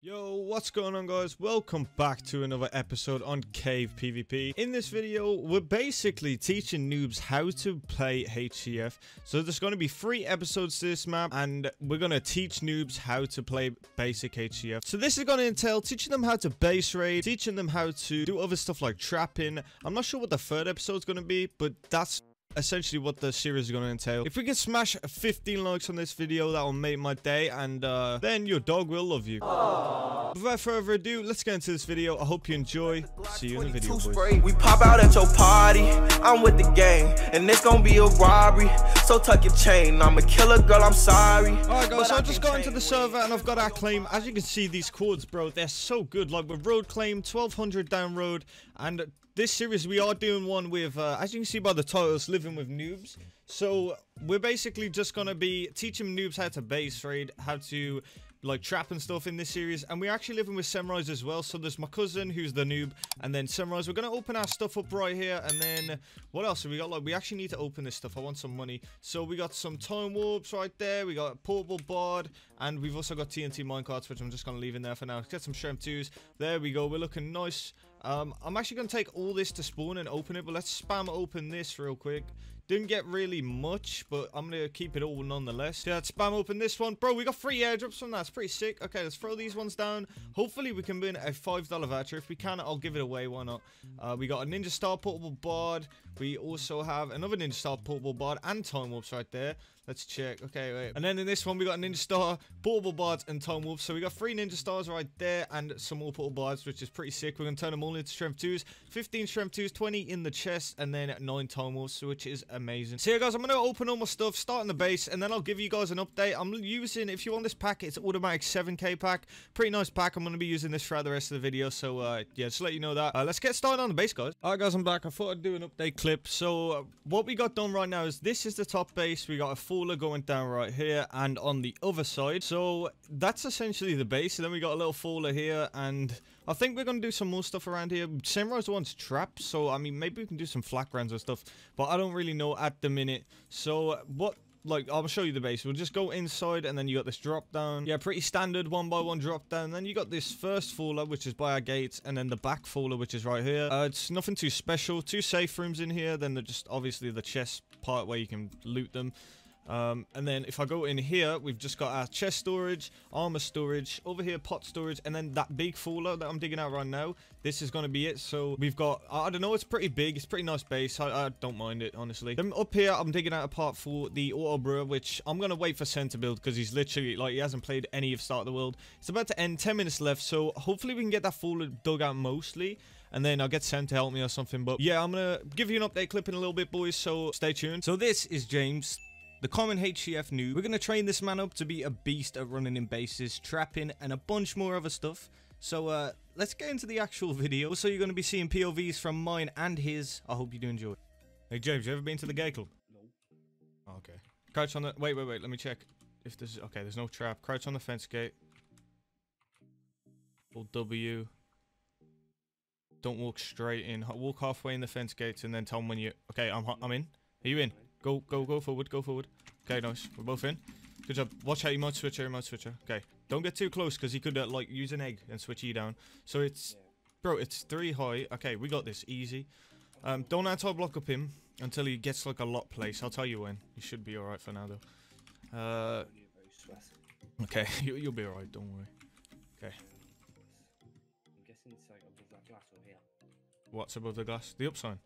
Yo, what's going on, guys? Welcome back to another episode on CavePvP. In this video, we're basically teaching noobs how to play HCF. So there's going to be 3 episodes to this map, and we're going to teach noobs how to play basic HCF. So this is going to entail teaching them how to base raid, teaching them how to do other stuff like trapping. I'm not sure what the 3rd episode's going to be, but that's essentially what the series is going to entail. If we can smash 15 likes on this video, that will make my day, and then your dog will love you. Aww. Without further ado, let's get into this video. I hope you enjoy. See you in the video, boys. We pop out at your party. I'm with the gang, and it's gonna be a robbery. So tuck your chain. I'm a killer, girl. I'm sorry. Alright, guys. So I just got into the server, and I've got our claim. As you can see, these chords, bro, they're so good. Like with road claim, 1200 down road, and this series, we are doing one with, as you can see by the titles, Living with Noobs. So we're basically just going to be teaching noobs how to base raid, how to like trap and stuff in this series. And we're actually living with Semrise as well. So there's my cousin who's the noob, and then Semrise. We're going to open our stuff up right here. And then what else have we got? Like, we actually need to open this stuff. I want some money. So we got some time warps right there. We got a portable board, and we've also got TNT minecarts, which I'm just going to leave in there for now. Let's get some shrimp twos. There we go. We're looking nice. I'm actually going to take all this to spawn and open it, but let's spam open this real quick. Didn't get really much, but I'm going to keep it all nonetheless. Yeah, let's spam open this one. Bro, we got 3 airdrops from that. It's pretty sick. Okay, let's throw these ones down. Hopefully, we can win a $5 voucher. If we can, I'll give it away. Why not? We got a Ninja Star portable board. We also have another Ninja Star portable board and time warps right there. Let's check. Okay, wait. And then in this one, we got a Ninja Star, portable bards, and time wolves. So we got 3 Ninja Stars right there and some more portable bards, which is pretty sick. We're going to turn them all into Shrimp 2s. 15 Shrimp 2s, 20 in the chest, and then 9 time wolves, which is amazing. So yeah, guys, I'm going to open all my stuff, start in the base, and then I'll give you guys an update. I'm using, if you want this pack, it's automatic 7k pack. Pretty nice pack. I'm going to be using this throughout the rest of the video. So yeah, just to let you know that. Let's get started on the base, guys. Alright, guys, I'm back. I thought I'd do an update clip. So what we got done right now is this is the top base. We got a full going down right here and on the other side, so that's essentially the base. And then we got a little faller here, and I think we're gonna do some more stuff around here. Semrise wants traps, so I mean maybe we can do some flak runs or stuff, but I don't really know at the minute. So what, like, I'll show you the base. We'll just go inside, and then you got this drop down. Yeah, pretty standard 1x1 drop down. And then you got this first faller, which is by our gates, and then the back faller, which is right here. It's nothing too special. 2 safe rooms in here. Then they're just obviously the chest part where you can loot them. And then if I go in here, we've just got our chest storage, armor storage, over here pot storage, and then that big faller that I'm digging out right now. This is going to be it. So we've got, I don't know, it's pretty big. It's pretty nice base. I don't mind it, honestly. Then up here, I'm digging out a part for the auto brewer, which I'm going to wait for Sen to build because he's literally, like, he hasn't played any of Start of the World. It's about to end, 10 minutes left. So hopefully we can get that faller dug out mostly. And then I'll get Sen to help me or something. But yeah, I'm going to give you an update clip in a little bit, boys. So stay tuned. So this is James, the common HCF noob. We're going to train this man up to be a beast at running in bases, trapping, and a bunch more other stuff. So let's get into the actual video. Also, you're going to be seeing POVs from mine and his. I hope you do enjoy. Hey, James, you ever been to the gay club? No. Oh, okay. Crouch on the... Wait. Let me check. If this is... Okay, there's no trap. Crouch on the fence gate. Hold W. Don't walk straight in. Walk halfway in the fence gates and then tell them when you... Okay, I'm in. Are you in? Go forward, go forward. Okay, nice. We're both in. Good job. Watch out, you might switch her, Okay. Don't get too close, because he could, like, use an egg and switch you down. So it's... Yeah. Bro, it's 3 high. Okay, we got this. Easy. Don't anti-block up him until he gets, like, a lot place. I'll tell you when. You should be alright for now, though. Okay, you'll be alright. Don't worry. Okay. I'm guessing it's, like, above that glass over here. What's above the glass? The up sign.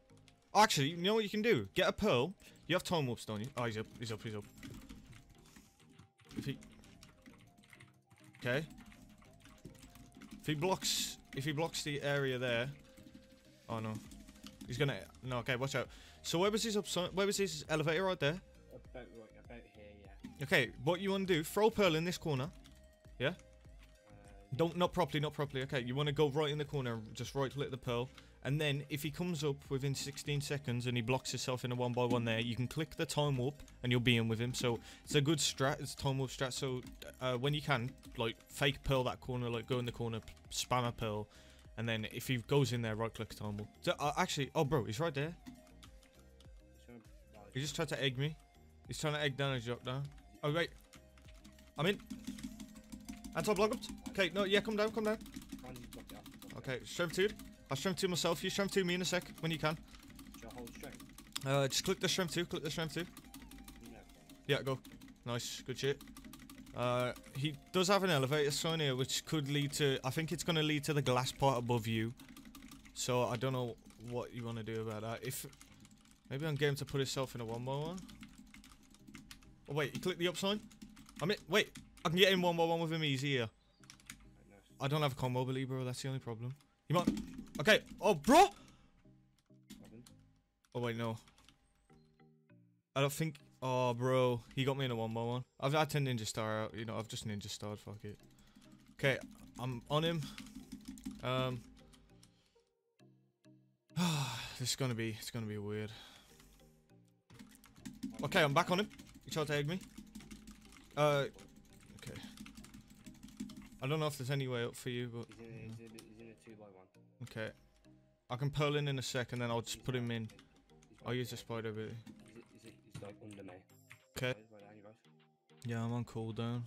Actually, you know what you can do? Get a pearl. You have time warps, don't you? Oh, he's up. If he... Okay. If he blocks the area there... Oh, no. He's gonna... No, okay, watch out. So where was his elevator right there? About here, yeah. Okay, what you want to do, throw pearl in this corner. Yeah? Don't... Not properly. Okay, you want to go right in the corner and just right-click the pearl. And then, if he comes up within 16 seconds and he blocks himself in a 1x1 there, you can click the time warp and you'll be in with him. So, it's a good strat. It's a time warp strat. So, when you can, like, fake pearl that corner, like, go in the corner, spam a pearl. And then, if he goes in there, right-click time warp. So, actually, oh, bro, he's right there. He just tried to egg me. He's trying to egg down and drop down. Oh, wait. I'm in. Anton, block up. Okay, no, yeah, come down, come down. Okay, strength 2. I'll strength 2 myself. You strength 2 me in a sec when you can. Just click the strength 2, click the strength 2. Yeah, go. Nice, good shit. He does have an elevator sign here, which could lead to... I think it's going to lead to the glass part above you. So I don't know what you want to do about that. If maybe on game to put himself in a 1x1. Oh wait, you click the up sign. I mean, wait, I can get in 1x1 with him easy here. I don't have a combo, believe bro. That's the only problem. You might. Okay. Oh, bro. Oh wait, no. I don't think. Oh, bro, he got me in a 1x1. I've had to ninja star out. You know, I've just ninja starred. Fuck it. Okay, I'm on him. It's gonna be weird. Okay, I'm back on him. He tried to egg me. Okay. I don't know if there's any way up for you, but he's in a 2x1. Okay. I can pull in a sec, and then I'll just put him in. I'll use the spider bit. He's like under me. Okay. Yeah, I'm on cooldown.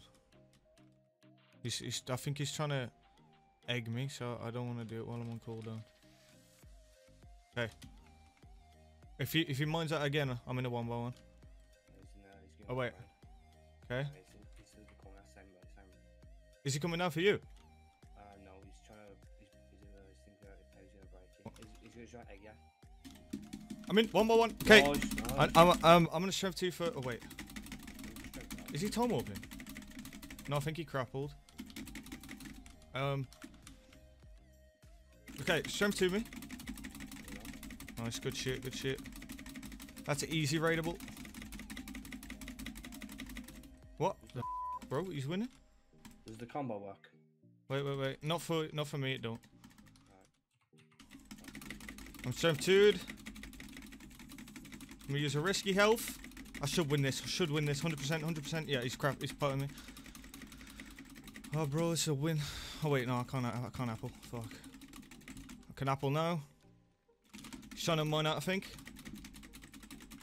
I think he's trying to egg me, so I don't want to do it while I'm on cooldown. Okay. If he minds that again, I'm in a 1x1. Oh wait. Okay. Is he coming down for you? No, he's trying to. He's thinking about it. He's gonna try to egg you. I'm in 1x1. Okay. I'm gonna shove 2 for. Oh wait. Is he tom warping? No, I think he crappled. Okay, shove 2 me. Nice, good shit, good shit. That's an easy raidable. What the f, bro? He's winning. Does the combo work? Wait. Not for me. It don't. I'm strength 2'd. I'm gonna use a risky health. I should win this. 100%. 100%. Yeah, he's crap. He's putting me. Oh, bro, this is a win. Oh wait, no, I can't apple. Fuck. I can apple now. Trying to mine out, I think.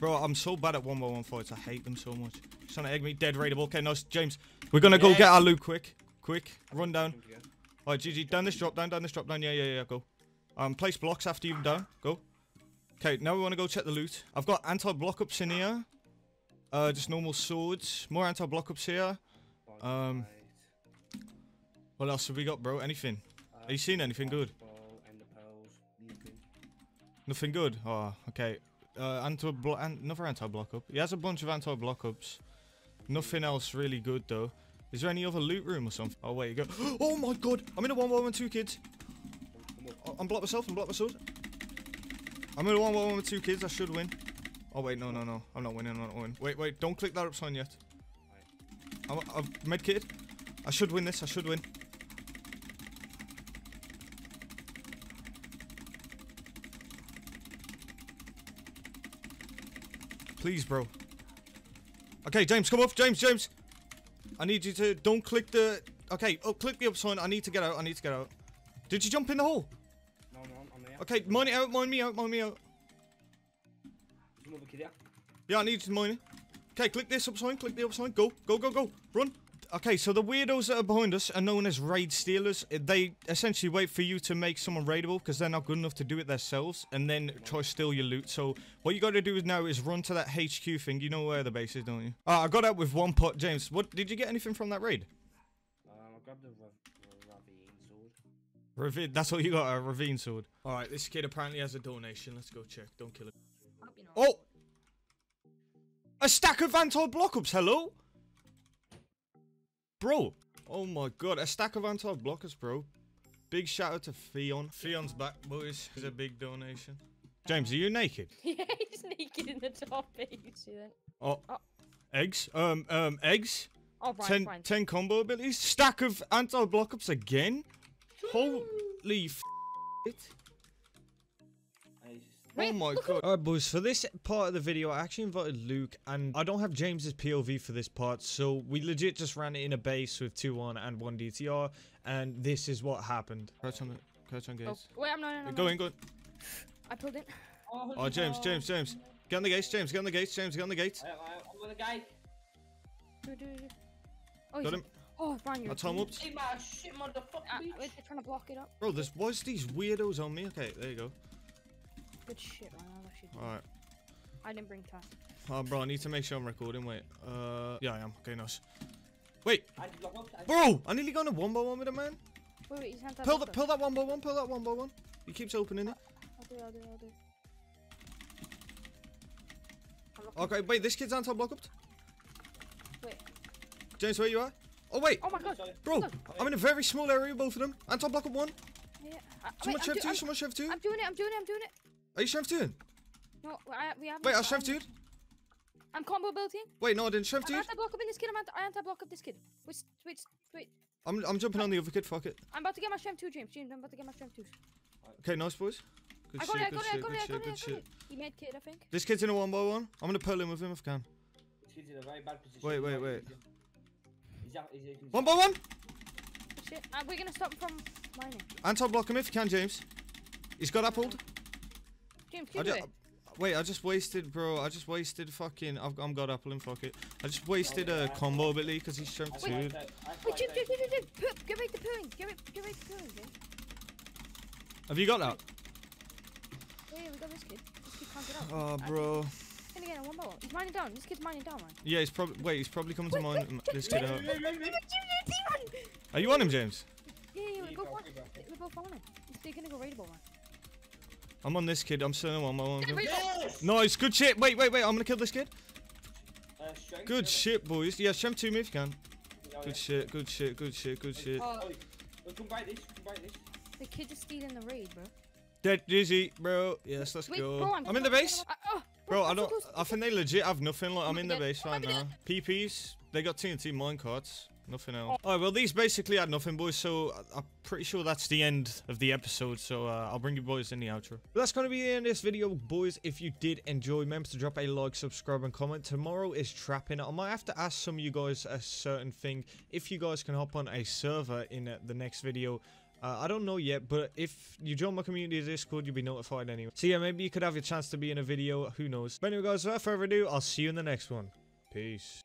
Bro, I'm so bad at 1x1 fights. I hate them so much. He's trying to egg me. Dead raidable. Okay, nice. James, we're going to go get our loot quick. Run down. All right, GG. Down this drop down. Yeah. Go. Place blocks after you've down. Go. Okay, now we want to go check the loot. I've got anti-block-ups in here. Just normal swords. More anti-block-ups here. What else have we got, bro? Anything? Have you seen anything good? Nothing good. Oh, okay. Another anti-block up. He has a bunch of anti-block ups. Nothing else really good though. Is there any other loot room or something? Oh wait, you go. Oh my god! I'm in a 1x1 with 2 kids. I'm blocked myself. I'm blocked my sword. I'm in a 1x1 with 2 kids. I should win. Oh wait, no. I'm not winning. Wait. Don't click that up sign yet. I'm medkitted. I should win this. I should win. Please, bro. Okay, James, come off. James. I need you to don't click the... Okay, oh, click the up sign. I need to get out. Did you jump in the hole? No, I'm here. Okay, mine it out. Mine me out. Another kid here. Yeah, I need to mine it. Okay, click this up sign. Click the up sign. Go. Run. Okay, so the weirdos that are behind us are known as raid stealers. They essentially wait for you to make someone raidable because they're not good enough to do it themselves and then try to steal your loot. So what you got to do now is run to that HQ thing. You know where the base is, don't you? I got out with 1 pot. James, what did you get anything from that raid? I grabbed the ravine sword. Ravine, that's what you got, a ravine sword. All right, this kid apparently has a donation. Let's go check. Don't kill him. Oh! A stack of anti-block-ups, hello? Bro, oh my god, a stack of anti-blockers, bro. Big shout out to Fion. Fion's back, boys. It's a big donation. James, are you naked? Yeah, he's naked in the top. You can see that. Oh. Eggs? Eggs? Oh, right, 10 combo abilities. Stack of anti-blockups again? Holy f***. Oh my god. Alright boys, for this part of the video, I actually invited Luke, and I don't have James's POV for this part, so we legit just ran it in a base with 2-1 and 1 DTR, and this is what happened. Crouch on gaze. Oh, wait, I'm not. Go in. I pulled in. Oh, James. Get on the gates. I'm on the gate. Got him. Oh, Brian, you're hey, my shit, motherfucker. They're trying to block it up. Bro, there's was these weirdos on me. Okay, there you go. Good shit, man. I'll let you do Alright. I didn't bring time. Oh, bro, I need to make sure I'm recording. Wait. Yeah, I am. Okay, nice. Wait. Bro, I nearly got a 1x1 with a man. Wait, wait, you pull that, pull that 1x1. Pull that 1x1. He keeps opening it. I'll do. Okay, wait, this kid's anti-block up. Wait. James, where you are? Oh, wait. Oh, my God. Bro, I'm in a very small area, both of them. Anti-block up one. Yeah. Someone shove two, someone shove two. I'm doing it, I'm doing it. Are you shove two? No, we haven't. Wait, I shove two. I'm combo building. Wait, no, I didn't shove two. I anti-block up in this kid. I anti-block up this kid. Wait. I'm jumping on the other kid, fuck it. I'm about to get my shove two, James. James, I'm about to get my shove two. Okay, nice, boys. Good shit, good shit. He made kid, I think. This kid's in a 1x1. I'm gonna pull him with him if I can. This kid's in a very bad position. Wait. He's 1x1! Shit, we're gonna stop him from mining. Anti-block him if you can, James. He's got appled. James, can you do it? Wait, I just wasted, bro. I just wasted fucking. I'm got appled, fuck it. I just wasted a combo ability because he's shrimp too. Wait, Jim. Give me the pooing. Give me the pooing, James. Have you got that? Yeah, we got this kid. This kid can't get out. Oh, bro. He's again, 1x1. He's mining down. This kid's mining down, man. Yeah, he's probably. Wait, he's probably coming to mine. This kid out. Are you on him, James? Yeah, we're both on him. We're both on him. They're gonna go raidable, man. I'm on this kid. I'm still on my own. Yes! Nice, good shit. Wait. I'm gonna kill this kid. Good shit, boys. Yeah, shem to me if you can. Good shit. Come by this. The kid is stealing the raid, bro. Dead dizzy, bro. Yes, let's go. Bro, I'm in the base. Bro, I don't. I think they legit have nothing. Like, I'm in the base right now. PPs. They got TNT minecarts. Nothing else. Alright, well, these basically had nothing, boys. So I'm pretty sure that's the end of the episode. So I'll bring you boys in the outro. But that's going to be the end of this video, boys. If you did enjoy, remember to drop a like, subscribe, and comment. Tomorrow is trapping. I might have to ask some of you guys a certain thing. If you guys can hop on a server in the next video. I don't know yet, but if you join my community Discord, you'll be notified anyway. So yeah, maybe you could have your chance to be in a video, who knows. But anyway guys, without further ado, I'll see you in the next one. Peace.